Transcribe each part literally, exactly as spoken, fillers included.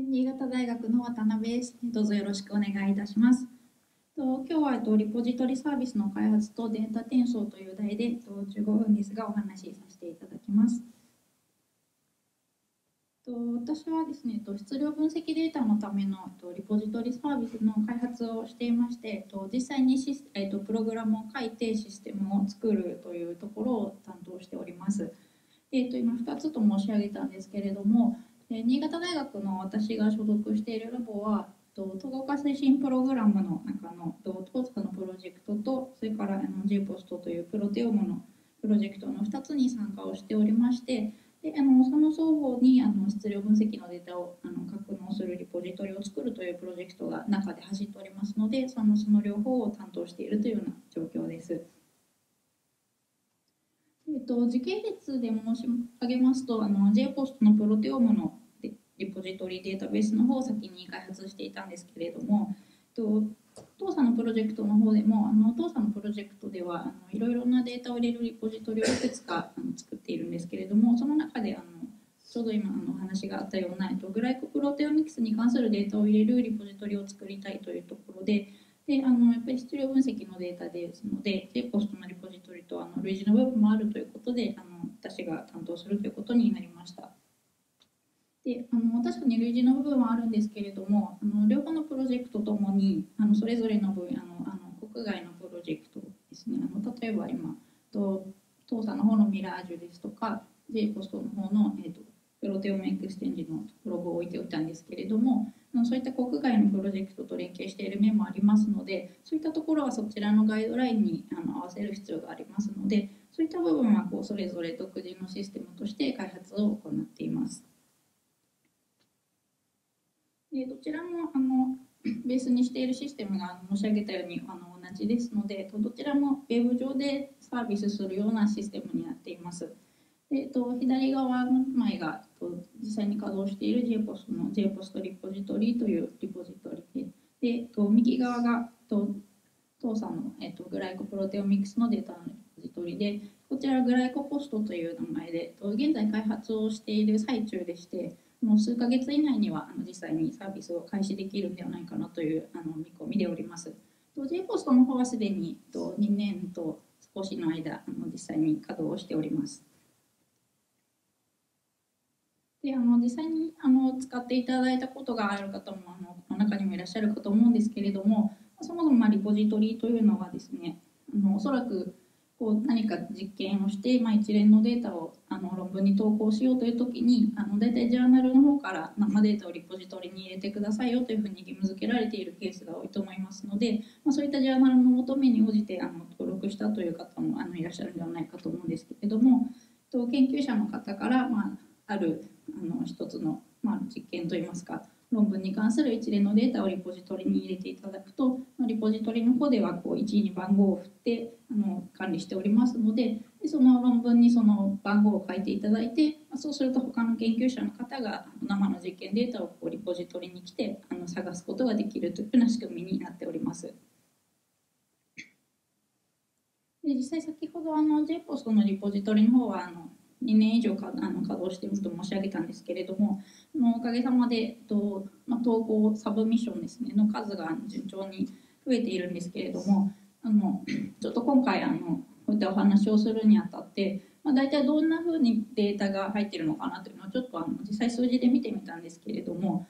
新潟大学の渡辺です。どうぞよろしくお願いいたします。今日はリポジトリサービスの開発とデータ転送という題でじゅうごふんですがお話しさせていただきます。私はですね、質量分析データのためのリポジトリサービスの開発をしていまして、実際にシス、えっと、プログラムを書いてシステムを作るというところを担当しております。えっと、今ふたつと申し上げたんですけれども、新潟大学の私が所属しているラボは、統合化推進プログラムの中の統括のプロジェクトと、それから ジーポスト というプロテオームのプロジェクトのふたつに参加をしておりまして、であのその双方にあの質量分析のデータをあの格納するリポジトリを作るというプロジェクトが中で走っておりますので、その、その両方を担当しているというような状況です。えっと、時系列で申し上げますと、ジーポスト のプロテオームのリポジトリデータベースの方を先に開発していたんですけれども、えっと当社のプロジェクトの方でもあの当社のプロジェクトではあのいろいろなデータを入れるリポジトリをいくつかあの作っているんですけれども、その中であのちょうど今あの話があったようなグライコプロテオミクスに関するデータを入れるリポジトリを作りたいというところで、であのやっぱり質量分析のデータですので ジーポスト のリポジトリとあの類似の部分もあるということで、あの私が担当するということになりました。であの確かに類似の部分はあるんですけれども、あの両方のプロジェクトともにあのそれぞれの分野のあの国外のプロジェクトですね、あの例えば今と当社の方のミラージュですとか ジーポスト の方の、えー、とプロテオムエクステンジのログを置いておいたんですけれども、あのそういった国外のプロジェクトと連携している面もありますので、そういったところはそちらのガイドラインにあの合わせる必要がありますので、そういった部分はこうそれぞれ独自のシステムとして開発を行っています。でどちらもあのベースにしているシステムが申し上げたようにあの同じですので、どちらもウェブ上でサービスするようなシステムになっています。でと左側の前がと実際に稼働している ジーポスト の ジーポスト リポジトリというリポジトリで、と右側がと当社の、えっと、グライコプロテオミクスのデータのリポジトリで、こちらグライコポストという名前でと現在開発をしている最中でして、もう数ヶ月以内には実際にサービスを開始できるんではないかなという見込みでおります。ジーポスト の方はすでににねんと少しの間実際に稼働をしております。であの実際にあの使っていただいたことがある方もあのこの中にもいらっしゃるかと思うんですけれども、そもそもまあリポジトリというのはですね、あのおそらくこう何か実験をして、まあ、一連のデータをあの論文に投稿しようというときに、あの大体ジャーナルの方から生データをリポジトリに入れてくださいよというふうに義務付けられているケースが多いと思いますので、まあ、そういったジャーナルの求めに応じてあの登録したという方もあのいらっしゃるのではないかと思うんですけれども、と研究者の方から、まあ、あるあの一つの、まあ、実験といいますか論文に関する一連のデータをリポジトリに入れていただくと、リポジトリの方ではこういちいに番号を振ってあの管理しておりますので、その論文にその番号を書いていただいて、そうすると他の研究者の方が生の実験データをこうリポジトリに来てあの探すことができるというような仕組みになっております。で実際先ほどあの ジーポスト のリポジトリの方はあのにねん以上かあの稼働していると申し上げたんですけれども、のおかげさまでと、まあ、投稿サブミッションですねの数が順調に増えているんですけれども、あのちょっと今回あのこういったお話をするにあたって、まあ、大体どんなふうにデータが入っているのかなというのをちょっとあの実際数字で見てみたんですけれども、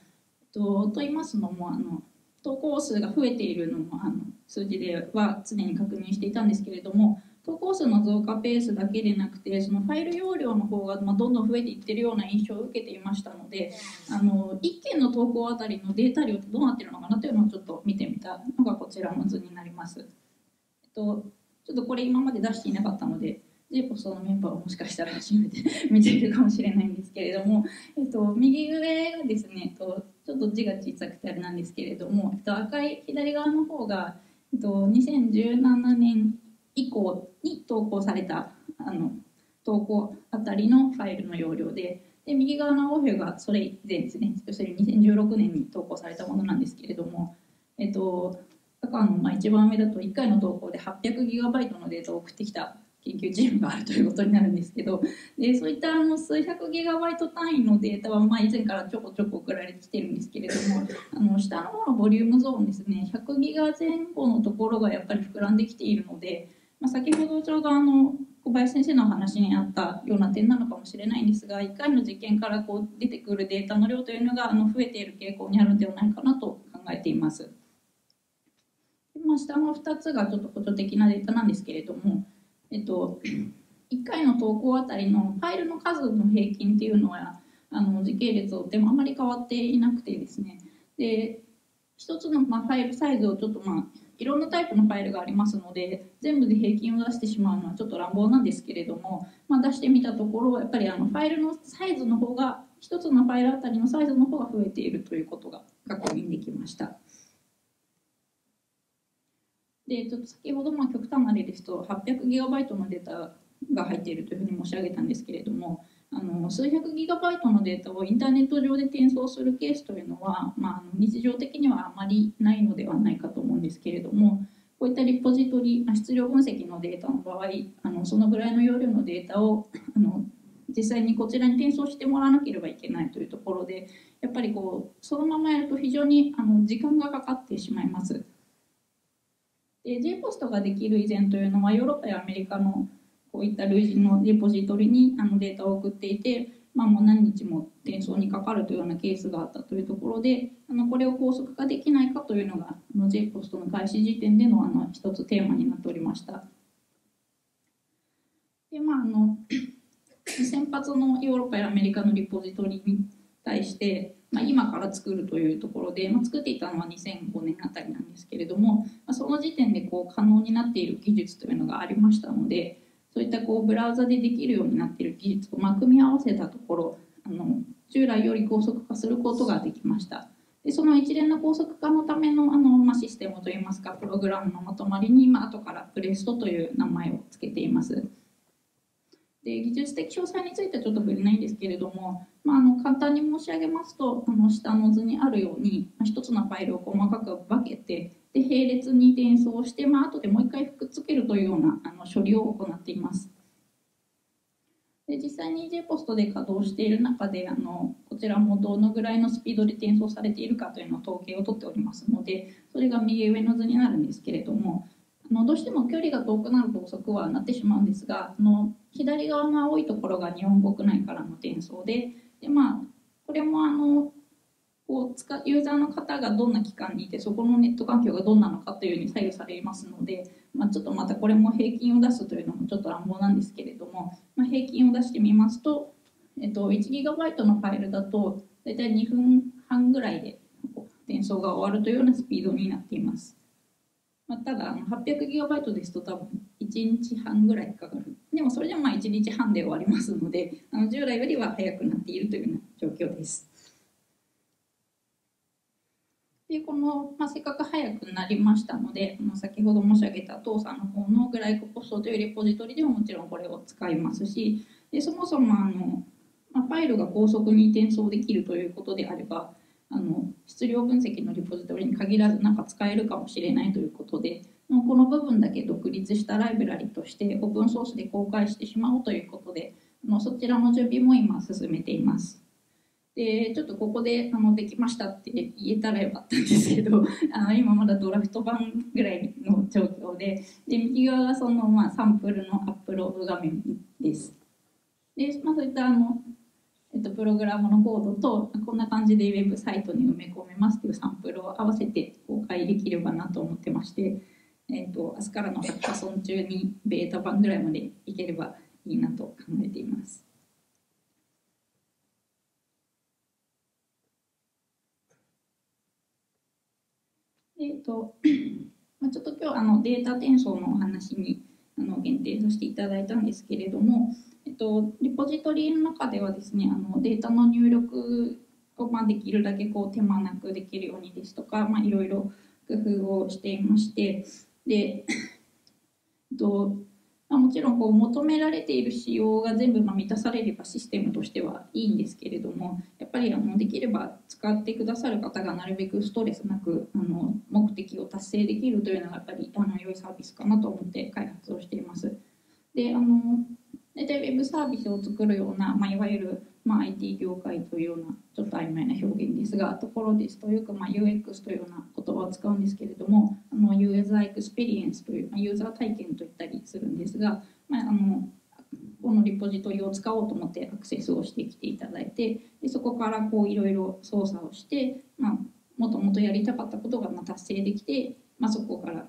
と、と言いますのもあの投稿数が増えているのもあの数字では常に確認していたんですけれども、投稿数の増加ペースだけでなくて、そのファイル容量の方がどんどん増えていってるような印象を受けていましたので、あのいっけんの投稿あたりのデータ量ってどうなってるのかなというのをちょっと見てみたのがこちらの図になります。えっと、ちょっとこれ今まで出していなかったので、ジーポスト のメンバーをもしかしたら初めて見ているかもしれないんですけれども、えっと、右上がですね、ちょっと字が小さくてあれなんですけれども、えっと、赤い左側の方が、えっと、にせんじゅうななねん以降に投稿されたあの投稿あたりのファイルの容量で、で右側の青表がそれ以前ですね、要するににせんじゅうろくねんに投稿されたものなんですけれども、えっと、赤の、まあ、一番上だといっかいの投稿ではっぴゃくギガバイトのデータを送ってきた研究チームがあるということになるんですけど、でそういったあの数百ギガバイト単位のデータはまあ以前からちょこちょこ送られてきてるんですけれども、あの下の方のボリュームゾーンですね、ひゃくギガぜん後のところがやっぱり膨らんできているので、まあ、先ほどちょうどあの小林先生の話にあったような点なのかもしれないんですが、いっかいの実験からこう出てくるデータの量というのがあの増えている傾向にあるのではないかなと考えています。まあ、下のふたつがちょっと補助的なデータなんですけれども、えっと、いっかいの投稿あたりのファイルの数の平均っていうのはあの時系列を追ってもあまり変わっていなくてですね、でひとつのまあファイルサイズをちょっとまあいろんなタイプのファイルがありますので全部で平均を出してしまうのはちょっと乱暴なんですけれども、まあ、出してみたところやっぱりあのファイルのサイズの方がひとつのファイルあたりのサイズの方が増えているということが確認できました。でちょっと先ほどまあ極端な例ですと はっぴゃくギガバイト のデータが入っているというふうに申し上げたんですけれども、あの数百ギガバイトのデータをインターネット上で転送するケースというのは、まあ、日常的にはあまりないのではないかと思うんですけれども、こういったリポジトリ質量分析のデータの場合、あのそのぐらいの容量のデータをあの実際にこちらに転送してもらわなければいけないというところで、やっぱりこうそのままやると非常にあの時間がかかってしまいます。ジェイポスト ができる以前というのはヨーロッパやアメリカのこういった類似のレポジトリにあのデータを送っていて、まあ、もう何日も転送にかかるというようなケースがあったというところで、あのこれを高速化できないかというのが ジェイポスト の開始時点でのあの一つテーマになっておりました。でまあ、あの先発のヨーロッパやアメリカのリポジトリに対して、まあ、今から作るというところで、まあ、作っていたのはにせんごねんあたりなんですけれども、まあ、その時点でこう可能になっている技術というのがありましたので、そういったこうブラウザでできるようになっている技術をまあ組み合わせたところ、あの従来より高速化することができました。でその一連の高速化のための、あの、まあ、システムといいますかプログラムのまとまりに、まあ後からプレストという名前を付けています。で技術的詳細についてはちょっと触れないんですけれども、まあ、あの簡単に申し上げますと、あの下の図にあるように一つのファイルを細かく分けて、で並列に転送して、まあ後でもう一回くっつけるというようなあの処理を行っています。で実際に ジェイポスト で稼働している中で、あのこちらもどのぐらいのスピードで転送されているかというのを統計を取っておりますので、それが右上の図になるんですけれども、どうしても距離が遠くなると遅くはなってしまうんですが、の左側の青いところが日本国内からの転送 で, で、まあ、これもあのこう使ユーザーの方がどんな期間にいてそこのネット環境がどんなのかというように左右されますので、まあ、ちょっとまたこれも平均を出すというのもちょっと乱暴なんですけれども、まあ、平均を出してみますと、えっと、いちギガバイト のファイルだと大体にふんはんぐらいで転送が終わるというようなスピードになっています。ただ はっぴゃくギガバイト ですと多分いちにちはんぐらいかかる。でもそれでもまあいちにちはんで終わりますので、あの従来よりは早くなっているというような状況です。でこの、まあ、せっかく早くなりましたので、先ほど申し上げた当社の方のグライコポストというレポジトリでももちろんこれを使いますし、でそもそもあの、まあ、ファイルが高速に転送できるということであれば、あの質量分析のリポジトリに限らずなんか使えるかもしれないということで、この部分だけ独立したライブラリとしてオープンソースで公開してしまおうということで、あのそちらの準備も今進めています。でちょっとここであのできましたって言えたらよかったんですけど、あの今まだドラフト版ぐらいの状況 で, で右側がその、まあ、サンプルのアップロード画面です。で、まあ、そういったあのえっと、プログラムのコードとこんな感じでウェブサイトに埋め込めますというサンプルを合わせて公開できればなと思ってまして、えっと、明日からのハッカソン中にベータ版ぐらいまでいければいいなと考えています。えっと、まあ、ちょっと今日あのデータ転送のお話にあの限定させていただいたんですけれども、えっと、リポジトリの中ではですね、あのデータの入力を、まあ、できるだけこう手間なくできるようにですとか、まあ、いろいろ工夫をしていまして、で、えっとまあ、もちろんこう求められている仕様が全部まあ満たされればシステムとしてはいいんですけれども、やっぱりあのできれば使ってくださる方がなるべくストレスなくあの目的を達成できるというのがやっぱりあの良いサービスかなと思って開発をしています。で、あの大体ウェブサービスを作るような、まあ、いわゆる、まあ、アイティー 業界というようなちょっと曖昧な表現ですがところですというか、まあ、ユーエックス というような言葉を使うんですけれども、あのユーザーエクスペリエンスという、まあ、ユーザー体験といったりするんですが、まあ、あのこのリポジトリを使おうと思ってアクセスをしてきていただいて、でそこからこういろいろ操作をして、まあ、もともとやりたかったことがまあ達成できて、まあ、そこから、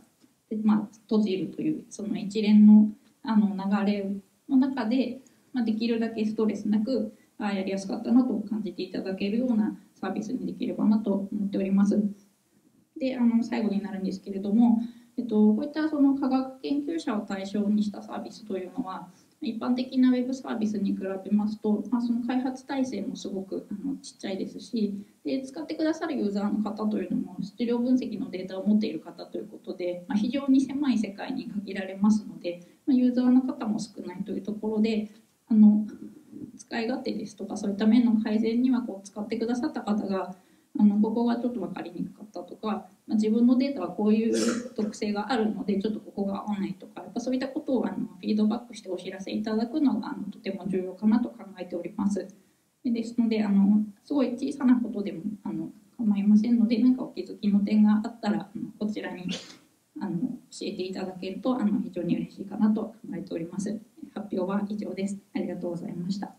まあ、閉じるというその一連の、あの流れの中で、まあ、できるだけストレスなくあやりやすかったなと感じていただけるようなサービスにできればなと思っております。で、あの最後になるんですけれども、えっと、こういったその科学研究者を対象にしたサービスというのは一般的なウェブサービスに比べますと、まあ、その開発体制もすごくあのちっちゃいですし、で使ってくださるユーザーの方というのも質量分析のデータを持っている方ということで、まあ、非常に狭い世界に限られますので、まあ、ユーザーの方も少ないというところで、あの使い勝手ですとかそういった面の改善にはこう使ってくださった方があのここがちょっと分かりにくかったとか、まあ、自分のデータはこういう特性があるのでちょっとここが合わないとか、やっぱそういったことをあのフィードバックしてお知らせいただくのがあのとても重要かなと考えております。ですのであのすごい小さなことでもあの構いませんので、何かお気づきの点があったらあのこちらにあの教えていただけるとあの非常に嬉しいかなと考えております。発表は以上です。ありがとうございました。